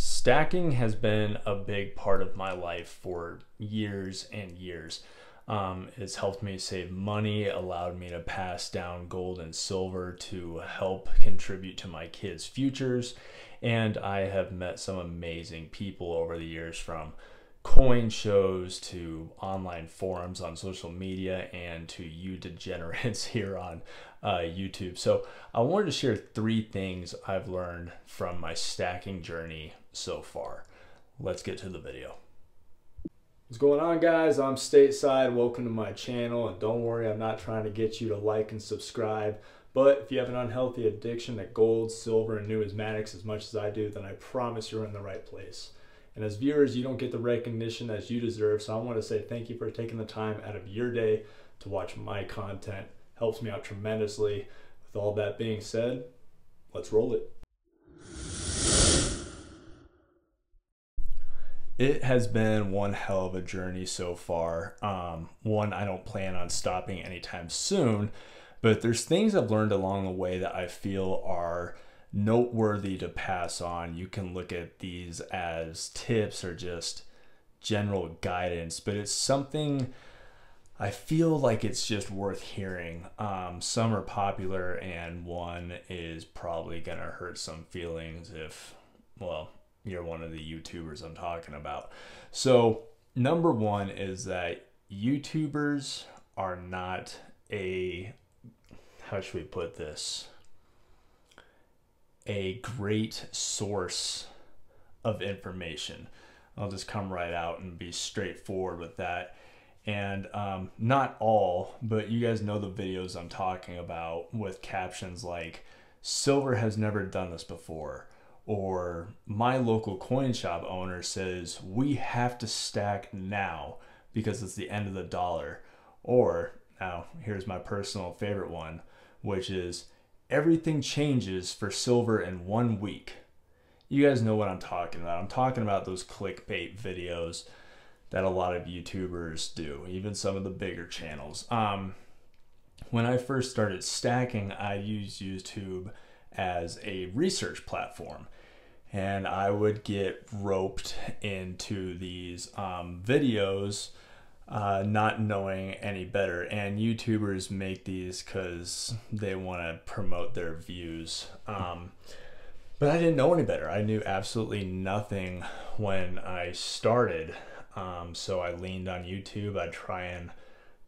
Stacking has been a big part of my life for years and years. It's helped me save money, allowed me to pass down gold and silver to help contribute to my kids' futures. And I have met some amazing people over the years, from coin shows to online forums on social media and to you degenerates here on YouTube. So I wanted to share three things I've learned from my stacking journey so far. Let's get to the video. What's going on, guys? I'm Stateside. Welcome to my channel, and don't worry, I'm not trying to get you to like and subscribe, but if you have an unhealthy addiction to gold, silver, and numismatics as much as I do, then I promise you're in the right place. And as viewers, you don't get the recognition that you deserve, so I want to say thank you for taking the time out of your day to watch my content. Helps me out tremendously. With all that being said, let's roll it. It has been one hell of a journey so far. One I don't plan on stopping anytime soon, but there's things I've learned along the way that I feel are noteworthy to pass on. You can look at these as tips or just general guidance, but it's something I feel like it's just worth hearing. Some are popular, and one is probably gonna hurt some feelings if, well, you're one of the YouTubers I'm talking about. So number one is that YouTubers are not a, how should we put this? A great source of information. I'll just come right out and be straightforward with that. And not all, but you guys know the videos I'm talking about with captions like, "Silver has never done this before," or "My local coin shop owner says we have to stack now because it's the end of the dollar." Or, now here's my personal favorite one, which is "Everything changes for silver in 1 week." You guys know what I'm talking about. I'm talking about those clickbait videos that a lot of YouTubers do, even some of the bigger channels. When I first started stacking, I used YouTube as a research platform, and I would get roped into these videos not knowing any better. And YouTubers make these because they want to promote their views, but I didn't know any better. I knew absolutely nothing when I started, so I leaned on YouTube. I'd try and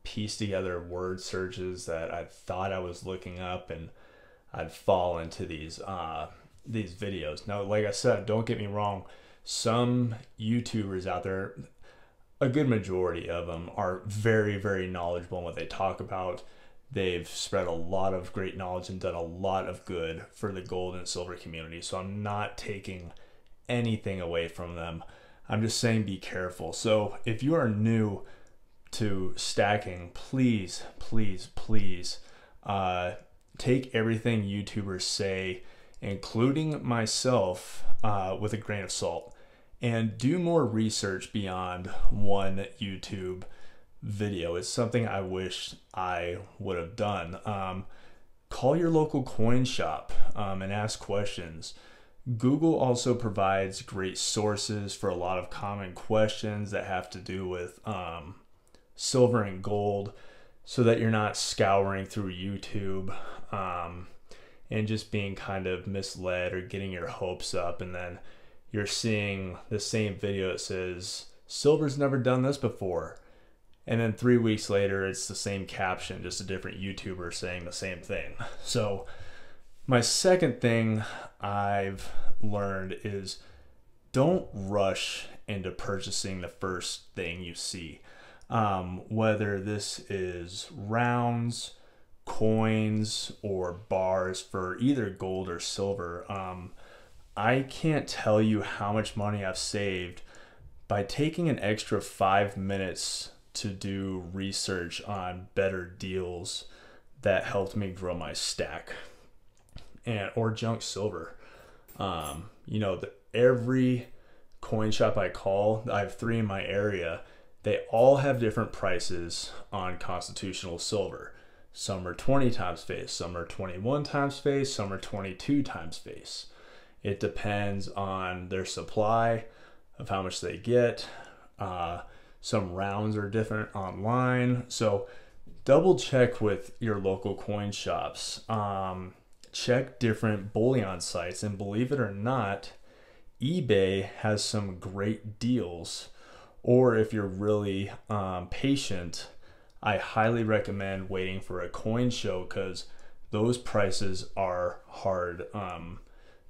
piece together word searches that I thought I was looking up, and I'd fall into these videos. Now, like I said, don't get me wrong, some YouTubers out there, a good majority of them, are very, very knowledgeable in what they talk about. They've spread a lot of great knowledge and done a lot of good for the gold and silver community. So I'm not taking anything away from them. I'm just saying be careful. So if you are new to stacking, please, please, please, take everything YouTubers say, including myself, with a grain of salt, and do more research beyond one YouTube video. It's something I wish I would have done. Call your local coin shop and ask questions. Google also provides great sources for a lot of common questions that have to do with silver and gold, so that you're not scouring through YouTube and just being kind of misled or getting your hopes up, and then you're seeing the same video that says, "Silver's never done this before," and then 3 weeks later it's the same caption, just a different YouTuber saying the same thing. So my second thing I've learned is don't rush into purchasing the first thing you see. Whether this is rounds, coins, or bars for either gold or silver, I can't tell you how much money I've saved by taking an extra 5 minutes to do research on better deals that helped me grow my stack, and or junk silver. You know, every coin shop I call, I have three in my area, they all have different prices on constitutional silver. Some are 20 times face, some are 21 times face, some are 22 times face. It depends on their supply of how much they get. Some rounds are different online. So double check with your local coin shops. Check different bullion sites, and believe it or not, eBay has some great deals. Or if you're really patient, I highly recommend waiting for a coin show, because those prices are hard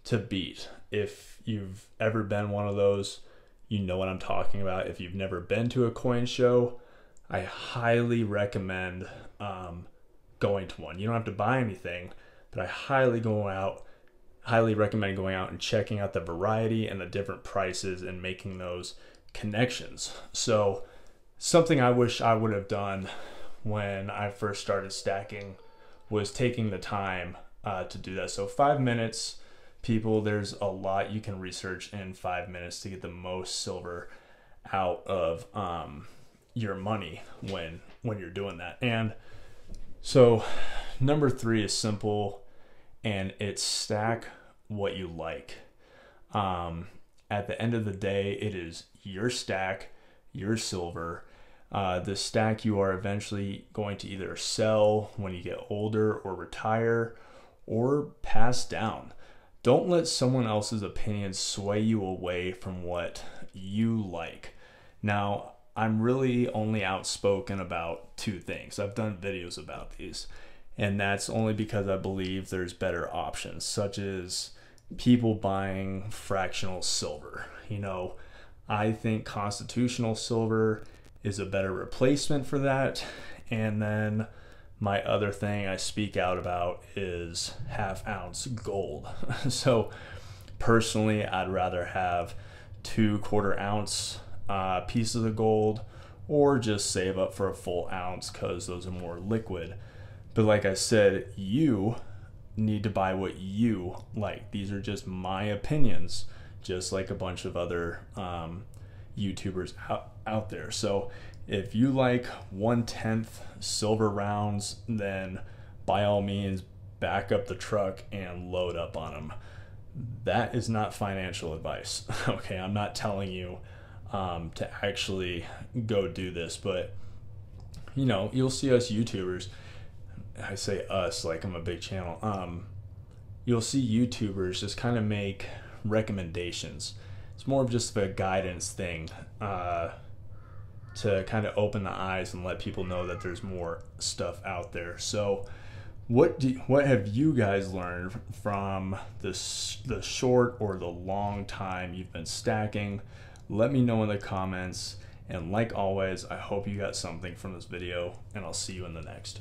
to beat. If you've ever been one of those, you know what I'm talking about. If you've never been to a coin show, I highly recommend going to one. You don't have to buy anything, but I highly recommend going out and checking out the variety and the different prices and making those connections. So something I wish I would have done when I first started stacking was taking the time to do that. So 5 minutes, people, there's a lot you can research in 5 minutes to get the most silver out of your money when you're doing that. And so number three is simple, and it's stack what you like. At the end of the day, it is your stack, your silver. The stack you are eventually going to either sell when you get older or retire or pass down. Don't let someone else's opinion sway you away from what you like. Now, I'm really only outspoken about two things. I've done videos about these, and that's only because I believe there's better options, such as people buying fractional silver. You know, I think constitutional silver is a better replacement for that. And then my other thing I speak out about is half-ounce gold. So personally, I'd rather have 2 quarter-ounce pieces of gold, or just save up for a full ounce, because those are more liquid. But like I said, you need to buy what you like. These are just my opinions, just like a bunch of other YouTubers out there. So if you like 1/10 silver rounds, then by all means, back up the truck and load up on them. That is not financial advice. Okay, I'm not telling you to actually go do this, but you know, you'll see us YouTubers. I say us like I'm a big channel. You'll see YouTubers just kind of make recommendations. It's more of just a guidance thing to kind of open the eyes and let people know that there's more stuff out there. So what have you guys learned from the short or the long time you've been stacking? Let me know in the comments. And like always, I hope you got something from this video, and I'll see you in the next.